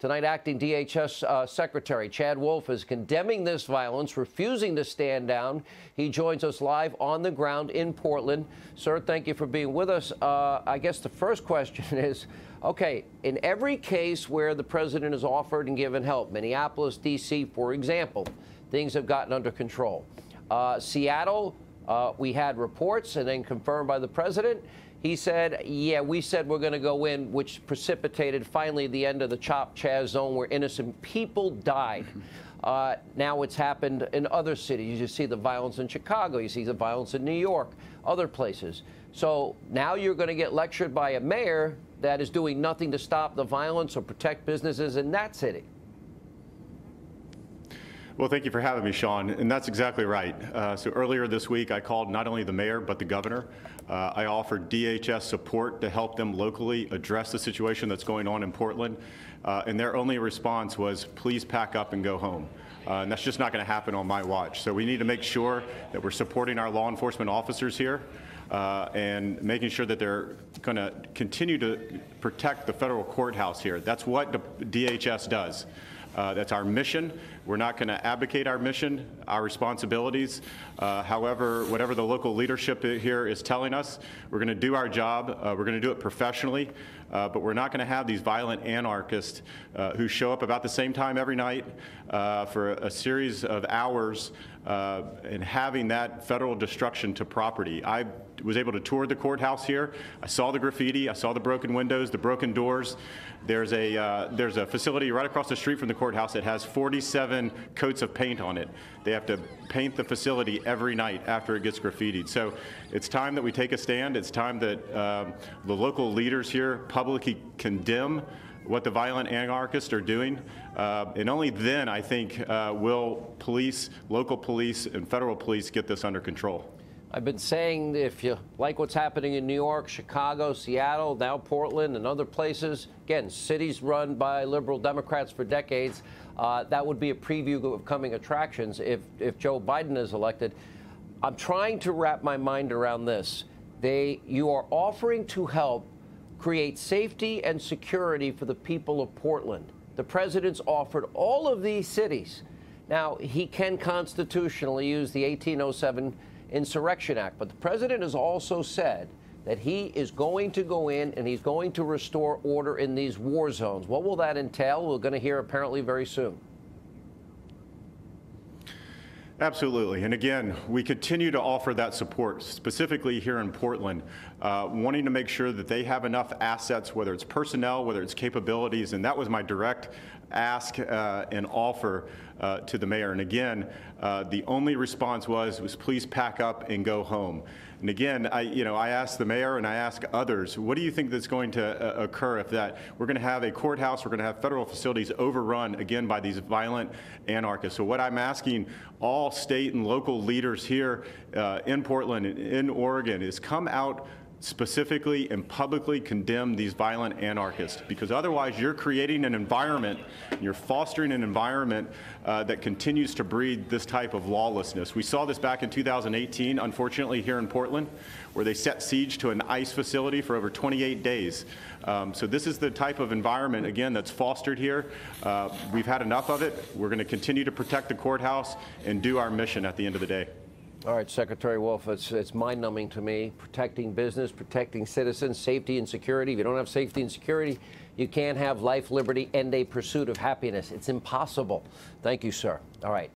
Tonight, Acting DHS Secretary Chad Wolf is condemning this violence, refusing to stand down. He joins us live on the ground in Portland. Sir, thank you for being with us. I guess the first question is, okay, in every case where the president has offered and given help, Minneapolis, D.C., for example, things have gotten under control. Seattle, we had reports and then confirmed by the president. He said, yeah, we said we're going to go in, which precipitated finally the end of the CHOP Chaz zone where innocent people died. Now it's happened in other cities. You see the violence in Chicago. You see the violence in New York, other places. So now you're going to get lectured by a mayor that is doing nothing to stop the violence or protect businesses in that city. Well, thank you for having me, Sean, and that's exactly right. So earlier this week, I called not only the mayor, but the governor. I offered DHS support to help them locally address the situation that's going on in Portland, and their only response was, please pack up and go home. And that's just not going to happen on my watch. So we need to make sure that we're supporting our law enforcement officers here and making sure that they're going to continue to protect the federal courthouse here. That's what DHS does. That's our mission. We're not going to abdicate our mission, our responsibilities. However, whatever the local leadership here is telling us, we're going to do our job. We're going to do it professionally, but we're not going to have these violent anarchists who show up about the same time every night for a series of hours and having that federal destruction to property. I was able to tour the courthouse here. I saw the graffiti. I saw the broken windows, the broken doors. There's a facility right across the street from the courthouse that has 47 coats of paint on it. They have to paint the facility every night after it gets graffitied. So it's time that we take a stand. It's time that the local leaders here publicly condemn what the violent anarchists are doing, and only then, I think, will police, local police, and federal police get this under control. I've been saying if you like what's happening in New York, Chicago, Seattle, now Portland, and other places, again, cities run by liberal Democrats for decades, that would be a preview of coming attractions if Joe Biden is elected. I'm trying to wrap my mind around this. You are offering to help create safety and security for the people of Portland. The president's offered all of these cities. Now, he can constitutionally use the 1807 Insurrection Act, but the president has also said that he is going to go in and he's going to restore order in these war zones. What will that entail? We're going to hear apparently very soon. Absolutely. And again, we continue to offer that support, specifically here in Portland, wanting to make sure that they have enough assets, whether it's personnel, whether it's capabilities. And that was my direct ask and offer to the mayor. And again, the only response was please pack up and go home. And again, I asked the mayor and I ask others, what do you think that's going to occur if that we're going to have a courthouse, we're going to have federal facilities overrun again by these violent anarchists? So what I'm asking all state and local leaders here in Portland and in Oregon is come out specifically and publicly condemn these violent anarchists, because otherwise you're creating an environment, you're fostering an environment that continues to breed this type of lawlessness. We saw this back in 2018, unfortunately, here in Portland, where they set siege to an ICE facility for over 28 days. So this is the type of environment, again, that's fostered here. We've had enough of it. We're going to continue to protect the courthouse and do our mission at the end of the day. All right, Secretary Wolf, it's mind-numbing to me, protecting business, protecting citizens, safety and security. If you don't have safety and security, you can't have life, liberty, and a pursuit of happiness. It's impossible. Thank you, sir. All right.